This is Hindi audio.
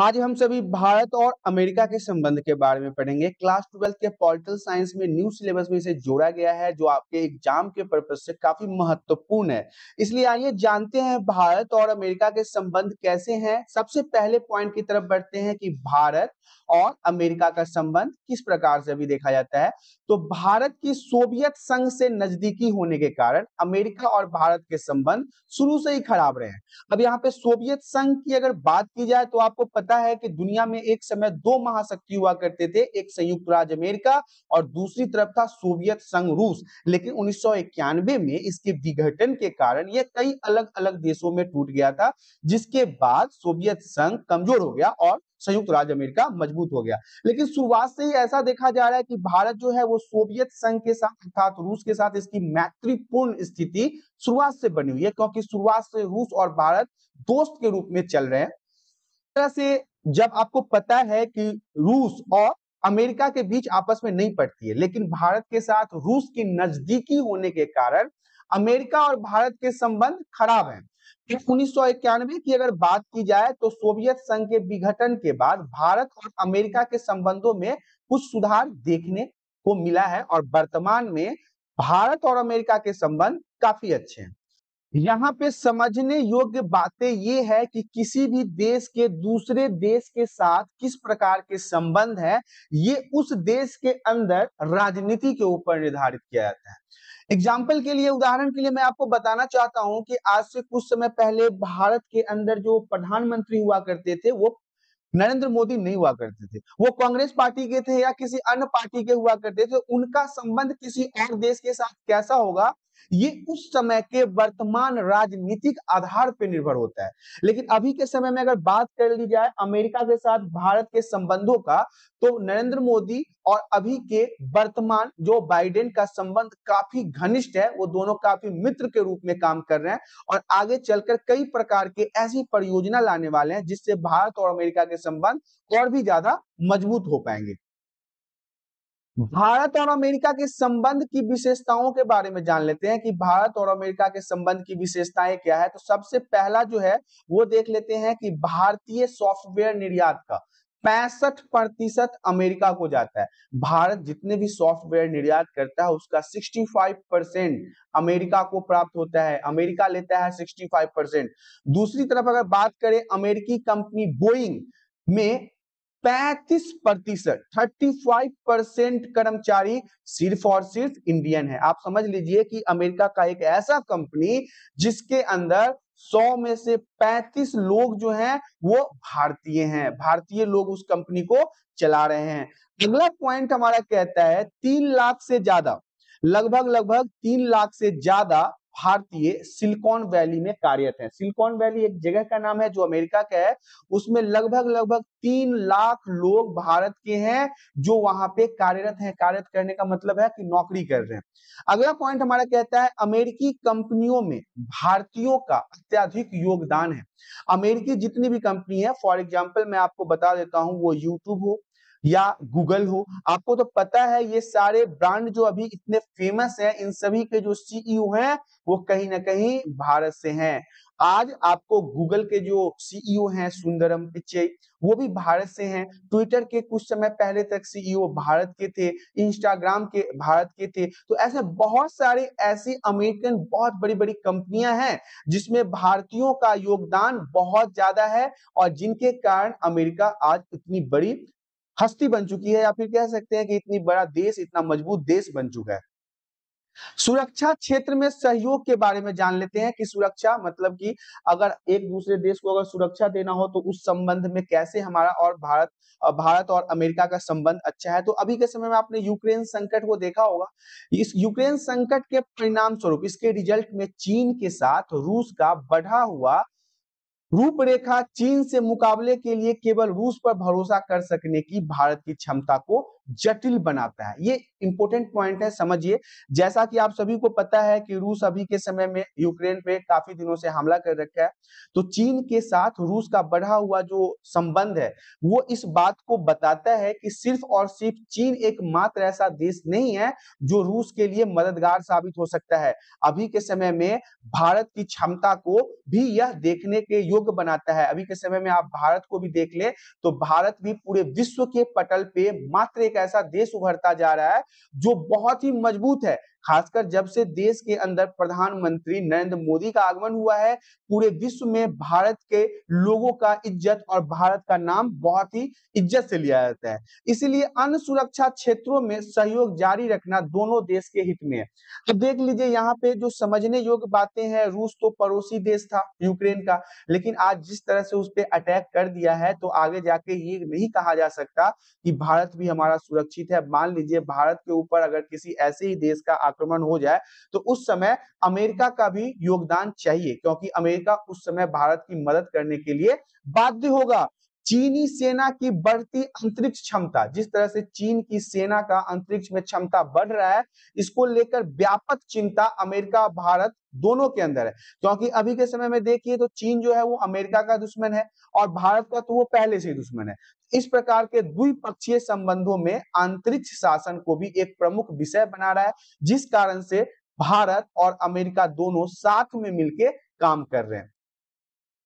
आज हम सभी भारत और अमेरिका के संबंध के बारे में पढ़ेंगे। क्लास 12th के पॉलिटिकल साइंस में न्यू सिलेबस में इसे जोड़ा गया है, जो आपके एग्जाम के पर्पज से काफी महत्वपूर्ण है। इसलिए आइए जानते हैं भारत और अमेरिका के संबंध कैसे हैं। सबसे पहले पॉइंट की तरफ बढ़ते हैं कि भारत और अमेरिका का संबंध किस प्रकार से भी देखा जाता है। तो भारत की सोवियत संघ से नजदीकी होने के कारण अमेरिका और भारत के संबंध शुरू से ही खराब रहे हैं। अब यहाँ पे सोवियत संघ की अगर बात की जाए तो आपको पता है कि दुनिया में एक समय दो महाशक्ति हुआ करते थे, एक संयुक्त राज्य अमेरिका और दूसरी तरफ था सोवियत संघ रूस। लेकिन 1991 में इसके विघटन के कारण यह कई अलग अलग देशों में टूट गया था, जिसके बाद सोवियत संघ कमजोर हो गया और संयुक्त राज्य अमेरिका मजबूत हो गया। लेकिन शुरुआत से ही ऐसा देखा जा रहा है कि भारत जो है वो सोवियत संघ के साथ अर्थात रूस के साथ इसकी मैत्रीपूर्ण स्थिति शुरुआत से बनी हुई है, क्योंकि शुरुआत से रूस और भारत दोस्त के रूप में चल रहे हैं। तरह से जब आपको पता है कि रूस और अमेरिका के बीच आपस में नहीं पड़ती है, लेकिन भारत के साथ रूस की नजदीकी होने के कारण अमेरिका और भारत के संबंध खराब हैं। 1991 की अगर बात की जाए तो सोवियत संघ के विघटन के बाद भारत और अमेरिका के संबंधों में कुछ सुधार देखने को मिला है और वर्तमान में भारत और अमेरिका के संबंध काफी अच्छे हैं। यहाँ पे समझने योग्य बातें ये है कि किसी भी देश के दूसरे देश के साथ किस प्रकार के संबंध है, ये उस देश के अंदर राजनीति के ऊपर निर्धारित किया जाता है। एग्जाम्पल के लिए, उदाहरण के लिए मैं आपको बताना चाहता हूं कि आज से कुछ समय पहले भारत के अंदर जो प्रधानमंत्री हुआ करते थे वो नरेंद्र मोदी नहीं हुआ करते थे। वो कांग्रेस पार्टी के थे या किसी अन्य पार्टी के हुआ करते थे। उनका संबंध किसी और देश के साथ कैसा होगा ये उस समय के वर्तमान राजनीतिक आधार पर निर्भर होता है। लेकिन अभी के समय में अगर बात कर ली जाए अमेरिका के साथ भारत के संबंधों का, तो नरेंद्र मोदी और अभी के वर्तमान जो बाइडेन का संबंध काफी घनिष्ठ है। वो दोनों काफी मित्र के रूप में काम कर रहे हैं और आगे चलकर कई प्रकार के ऐसी परियोजना लाने वाले हैं जिससे भारत और अमेरिका के संबंध और भी ज्यादा मजबूत हो पाएंगे। भारत और अमेरिका के संबंध की विशेषताओं के बारे में जान लेते हैं कि भारत और अमेरिका के संबंध की विशेषताएं क्या है। तो सबसे पहला जो है वो देख लेते हैं कि भारतीय सॉफ्टवेयर निर्यात का 65% अमेरिका को जाता है। भारत जितने भी सॉफ्टवेयर निर्यात करता है उसका 65% अमेरिका को प्राप्त होता है। अमेरिका लेता है 65%। दूसरी तरफ अगर बात करें अमेरिकी कंपनी बोइंग में 35% 35% कर्मचारी सिर्फ और सिर्फ इंडियन है। आप समझ लीजिए कि अमेरिका का एक ऐसा कंपनी जिसके अंदर 100 में से 35 लोग जो हैं वो भारतीय हैं। भारतीय लोग उस कंपनी को चला रहे हैं। अगला पॉइंट हमारा कहता है 3 लाख से ज्यादा, लगभग 3 लाख से ज्यादा भारतीय सिलिकॉन वैली में कार्यरत हैं। सिलिकॉन वैली एक जगह का नाम है जो अमेरिका का है। उसमें लगभग 3 लाख लोग भारत के हैं जो वहां पे कार्यरत हैं। कार्यरत करने का मतलब है कि नौकरी कर रहे हैं। अगला पॉइंट हमारा कहता है अमेरिकी कंपनियों में भारतीयों का अत्यधिक योगदान है। अमेरिकी जितनी भी कंपनी है, फॉर एग्जाम्पल मैं आपको बता देता हूँ, वो यूट्यूब हो या गूगल हो, आपको तो पता है ये सारे ब्रांड जो अभी इतने फेमस हैं, इन सभी के जो सीईओ हैं वो कहीं ना कहीं भारत से हैं। आज आपको गूगल के जो सीईओ हैं सुंदरम पिचाई, वो भी भारत से हैं। ट्विटर के कुछ समय पहले तक सीईओ भारत के थे, इंस्टाग्राम के भारत के थे। तो ऐसे बहुत सारे ऐसी अमेरिकन बहुत बड़ी बड़ी कंपनियां हैं जिसमें भारतीयों का योगदान बहुत ज्यादा है और जिनके कारण अमेरिका आज इतनी बड़ी हस्ती बन चुकी है, या फिर कह सकते हैं कि इतनी बड़ा देश, इतना मजबूत देश बन चुका है। सुरक्षा क्षेत्र में सहयोग के बारे में जान लेते हैं कि सुरक्षा मतलब कि अगर एक दूसरे देश को अगर सुरक्षा देना हो तो उस संबंध में कैसे हमारा और भारत और अमेरिका का संबंध अच्छा है। तो अभी के समय में आपने यूक्रेन संकट को देखा होगा। इस यूक्रेन संकट के परिणाम स्वरूप, इसके रिजल्ट में चीन के साथ रूस का बढ़ा हुआ रूपरेखा, चीन से मुकाबले के लिए केवल रूस पर भरोसा कर सकने की भारत की क्षमता को जटिल बनाता है। ये इंपॉर्टेंट पॉइंट है, समझिए। जैसा कि आप सभी को पता है कि रूस अभी के समय में यूक्रेन पे काफी दिनों से हमला कर रखा है, तो चीन के साथ रूस का बढ़ा हुआ जो संबंध है वो इस बात को बताता है कि सिर्फ और सिर्फ चीन एकमात्र ऐसा देश नहीं है जो रूस के लिए मददगार साबित हो सकता है। अभी के समय में भारत की क्षमता को भी यह देखने के योग्य बनाता है। अभी के समय में आप भारत को भी देख ले तो भारत भी पूरे विश्व के पटल पे मात्र एक ऐसा देश उभरता जा रहा है जो बहुत ही मजबूत है। खासकर जब से देश के अंदर प्रधानमंत्री नरेंद्र मोदी का आगमन हुआ है, पूरे विश्व में भारत के लोगों का इज्जत और भारत का नाम बहुत ही इज्जत से लिया जाता है। इसीलिए अन्य सुरक्षा क्षेत्रों में सहयोग जारी रखना दोनों देश के हित में है। तो देख लीजिए यहाँ पे जो समझने योग्य बातें हैं, रूस तो पड़ोसी देश था यूक्रेन का, लेकिन आज जिस तरह से उस पर अटैक कर दिया है तो आगे जाके ये नहीं कहा जा सकता कि भारत भी हमारा सुरक्षित है। मान लीजिए भारत के ऊपर अगर किसी ऐसे ही देश का आक्रमण हो जाए तो उस समय अमेरिका का भी योगदान चाहिए, क्योंकि अमेरिका उस समय भारत की मदद करने के लिए बाध्य होगा। चीनी सेना की बढ़ती अंतरिक्ष क्षमता, जिस तरह से चीन की सेना का अंतरिक्ष में क्षमता बढ़ रहा है, इसको लेकर व्यापक चिंता अमेरिका भारत दोनों के अंदर है। क्योंकि अभी के समय में देखिए तो चीन जो है वो अमेरिका का दुश्मन है और भारत का तो वो पहले से ही दुश्मन है। इस प्रकार के द्विपक्षीय संबंधों में अंतरिक्ष शासन को भी एक प्रमुख विषय बना रहा है, जिस कारण से भारत और अमेरिका दोनों साथ में मिलकर काम कर रहे हैं।